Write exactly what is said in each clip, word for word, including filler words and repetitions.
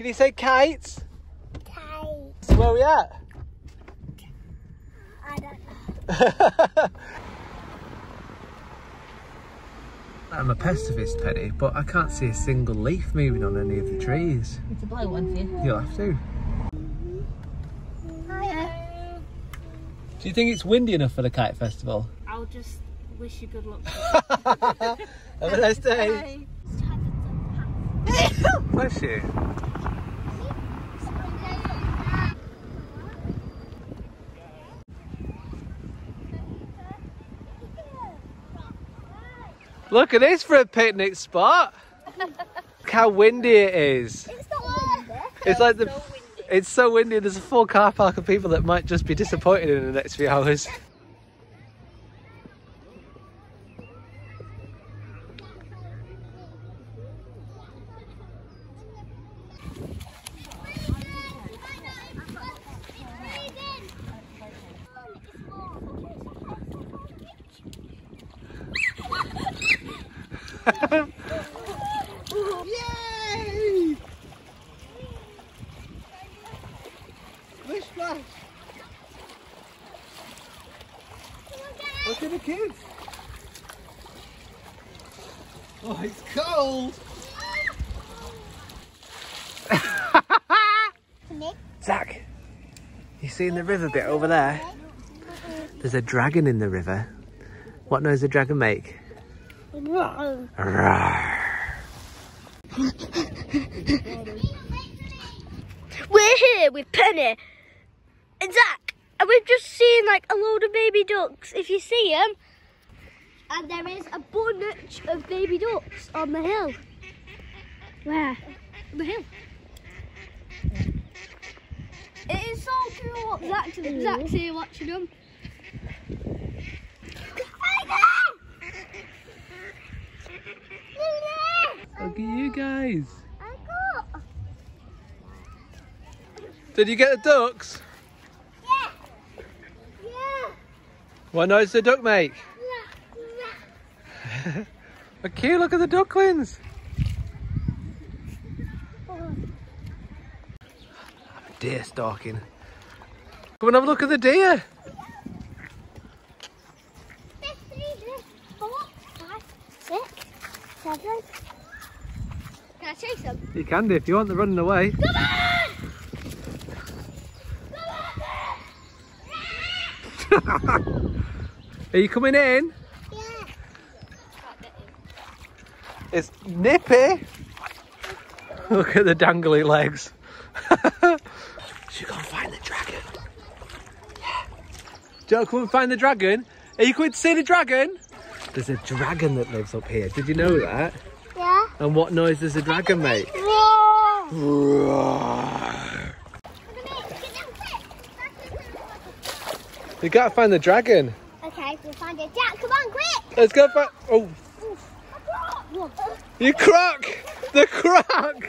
Can you say kite? Kite. So where are we at? I don't know. I'm a pestivist, Penny, but I can't see a single leaf moving on any of the trees. It's a blow one for you. You'll have to. Hiya. Do you think it's windy enough for the kite festival? I'll just wish you good luck. Have a nice day. Bless you. Look at this for a picnic spot. Look how windy it is. It's not windy. It's like the, so windy. It's so windy. There's a full car park of people that might just be disappointed in the next few hours. Yay! Splish splash! Look at the kids! Oh, it's cold! Zach, you seen the river bit over there? There's a dragon in the river. What noise does a dragon make? We're here with Penny and Zach, and we've just seen like a load of baby ducks, if you see them. And there is a bunch of baby ducks on the hill. Where? On the hill. It is so cool what Zach's, Zach's here watching them. Look at you guys. I got. Did you get the ducks? Yeah. Yeah. What noise did the duck make? Yeah. Yeah. Okay, look at the ducklings. Oh. I'm deer stalking. Come and have a look at the deer. Can I chase them? You can do if you want, they're running away. Come on! Come on! Are you coming in? Yeah. It's nippy. Look at the dangly legs. Should go and find the dragon. Yeah. Joe, come and find the dragon. Are you coming to see the dragon? There's a dragon that lives up here. Did you know that? Yeah. And what noise does a dragon make? Roar! Roar! We gotta find the dragon. Okay, we'll find it. Jack, come on, quick! Let's go find. Oh! You croc! The croc! The croc!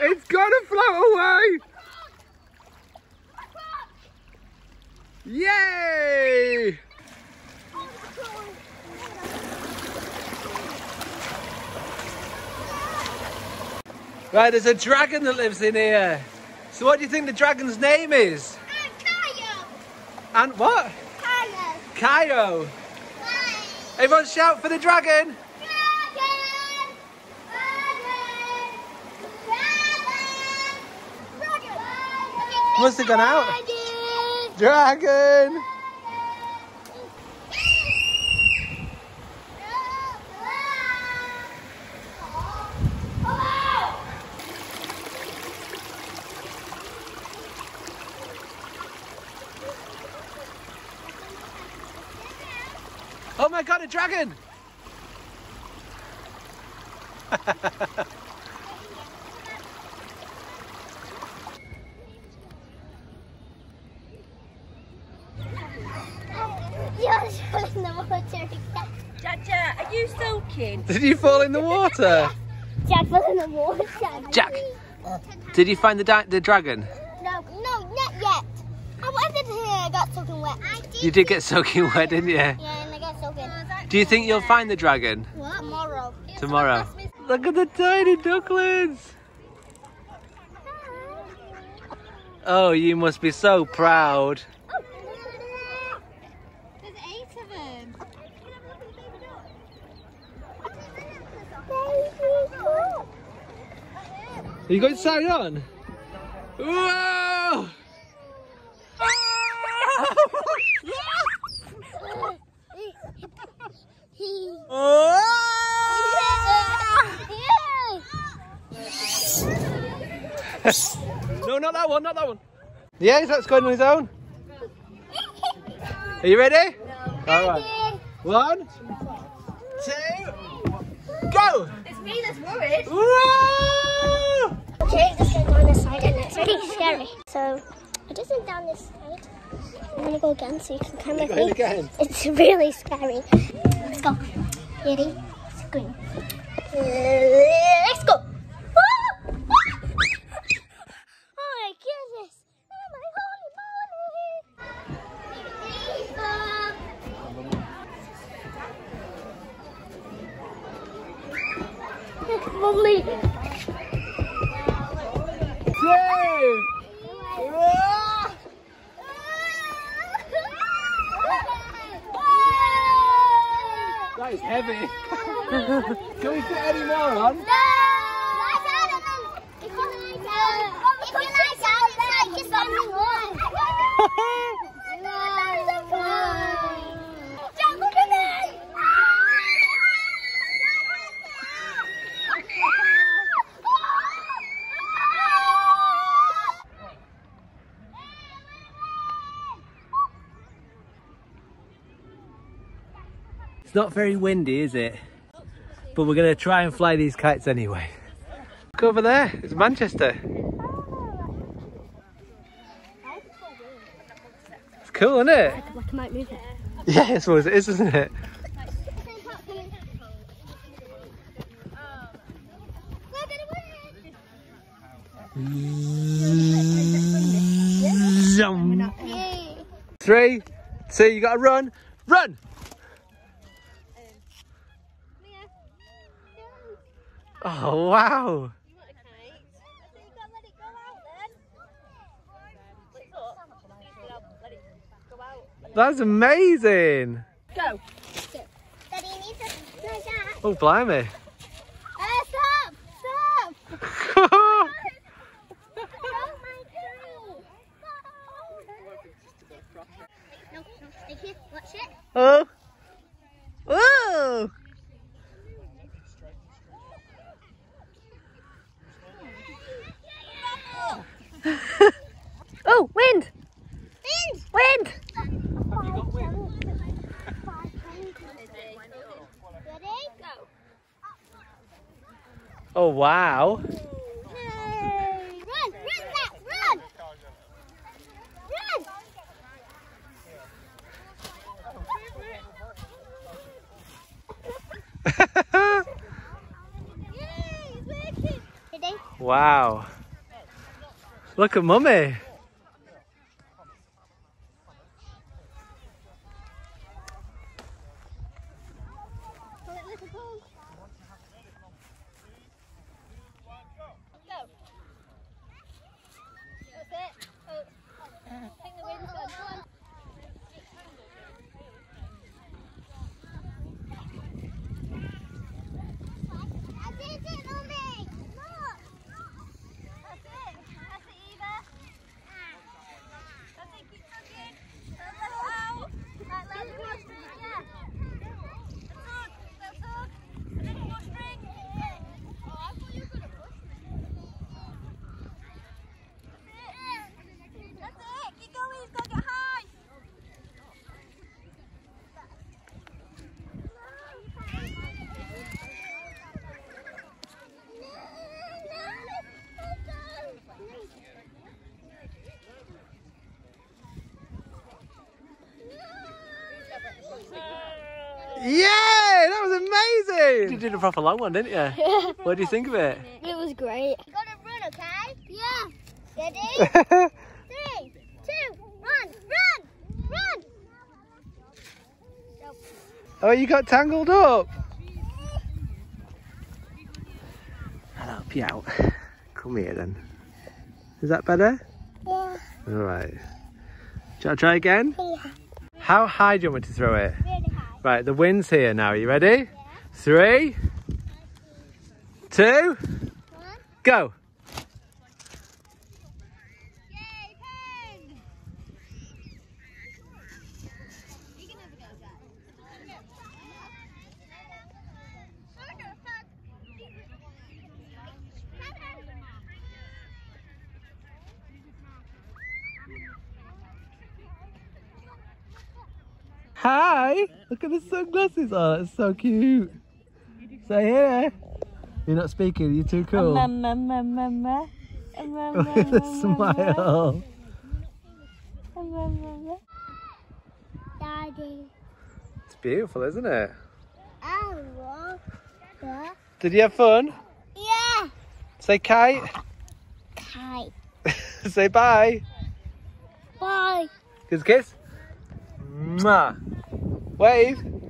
It's gonna float away! The croc! Yay! Right, there's a dragon that lives in here. So what do you think the dragon's name is? And Kaio. And what? Kaio. Kaio. Bye. Everyone shout for the dragon. Dragon. Dragon. Dragon. Dragon. Dragon. Must have gone out. Dragon. Dragon. Oh my god, a dragon! You're still in the water again. Jaja, are you soaking? Did you fall in the water? Jack fell in the water. Jack, did you find the, di the dragon? No, no, not yet. I went in here and got soaking wet. Did you did get soaking wet, didn't you? Yeah. Do you think you'll find the dragon? What? Tomorrow. Tomorrow. Look at the tiny ducklings. Oh, you must be so proud. Oh, there's eight of them. Are you going to sign on? Whoa! No, not that one, not that one. Yeah, he's that's going on his own. Are you ready? No. All right. One, two, go! It's me that's worried. Whoa! Okay, this is on this side and it's really scary. So, I just went down this side. I'm going to go again so you can come with me. Again. It's really scary. Let's go. Ready? Scream. Let's go. Lovely. Two. That is heavy. Can we fit any more on? No. It's not nice. It's not nice. It's just only one. It's not very windy, is it? But we're going to try and fly these kites anyway. Look over there, it's Manchester. It's cool, isn't it? Like I might move it. Yeah, I suppose it is, isn't it? Three, two, you got to run, run! Oh wow! You want a kite? So you gotta let it go out then. Let it go. Let it go out. That's amazing. Go. Daddy, you need to like that. Oh blimey! Uh, stop! Stop! Oh my God! No, no, stick here. Watch it. Oh. Oh. Oh, wind! Wind! Wind! You got wind. Ready? Go. Oh, wow. Hey. Run! Run, Matt! Run! Run! Run. Yay, it's working. Ready? Wow. Look at Mummy. Yay! That was amazing! You did a proper long one, didn't you? What do you think of it? It was great. You gotta run, okay? Yeah. Ready? Three, two, one, run! Run! Oh, you got tangled up! I'll help you out. Come here then. Is that better? Yeah. All right. Shall I try again? Yeah. How high do you want me to throw it? Really high. Right, the wind's here now. Are you ready? Yeah. Three, two, one. Go. Hi! Look at the sunglasses. Oh, that's so cute. Say here. You're not speaking. You're too cool. Smile. Daddy. It's beautiful, isn't it? I love that. Did you have fun? Yeah. Say kite. Kite. Say bye. Bye. Kiss, kiss. Mwah. Wave.